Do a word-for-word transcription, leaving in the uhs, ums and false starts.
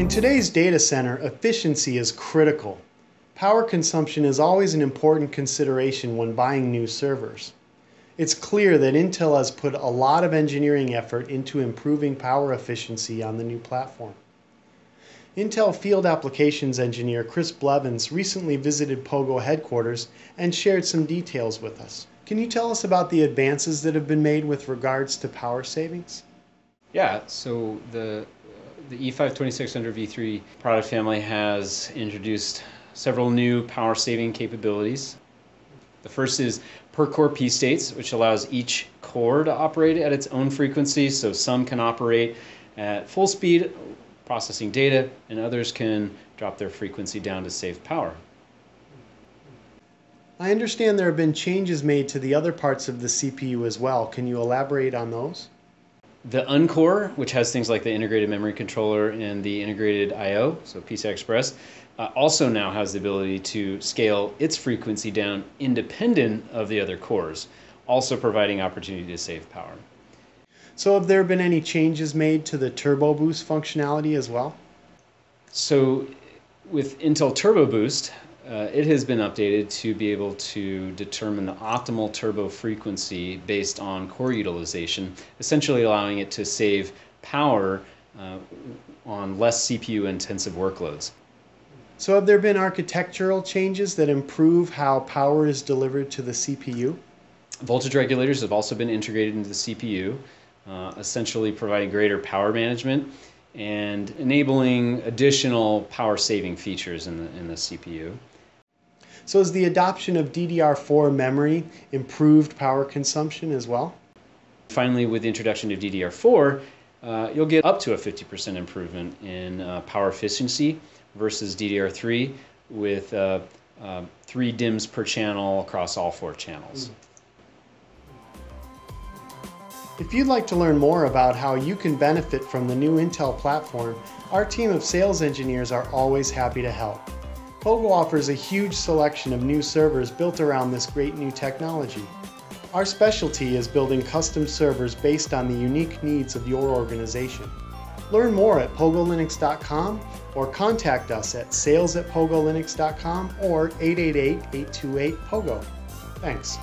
In today's data center, efficiency is critical. Power consumption is always an important consideration when buying new servers. It's clear that Intel has put a lot of engineering effort into improving power efficiency on the new platform. Intel Field Applications Engineer Chris Blevins recently visited Pogo headquarters and shared some details with us. Can you tell us about the advances that have been made with regards to power savings? Yeah, so the The E five twenty-six hundred v three product family has introduced several new power saving capabilities. The first is per core P states, which allows each core to operate at its own frequency. So some can operate at full speed processing data, and others can drop their frequency down to save power. I understand there have been changes made to the other parts of the C P U as well. Can you elaborate on those? The Uncore, which has things like the integrated memory controller and the integrated I O, so PCI Express, uh, also now has the ability to scale its frequency down independent of the other cores, also providing opportunity to save power. So have there been any changes made to the Turbo Boost functionality as well? So with Intel Turbo Boost, uh, it has been updated to be able to determine the optimal turbo frequency based on core utilization, essentially allowing it to save power uh, on less C P U-intensive workloads. So have there been architectural changes that improve how power is delivered to the C P U? Voltage regulators have also been integrated into the C P U, uh, essentially providing greater power management and enabling additional power-saving features in the, in the C P U. So has the adoption of D D R four memory improved power consumption as well? Finally, with the introduction of D D R four, uh, you'll get up to a fifty percent improvement in uh, power efficiency versus D D R three with uh, uh, three DIMMs per channel across all four channels. If you'd like to learn more about how you can benefit from the new Intel platform, our team of sales engineers are always happy to help. Pogo offers a huge selection of new servers built around this great new technology. Our specialty is building custom servers based on the unique needs of your organization. Learn more at pogo linux dot com or contact us at sales at pogo linux dot com or eight eight eight, eight two eight, P O G O. Thanks.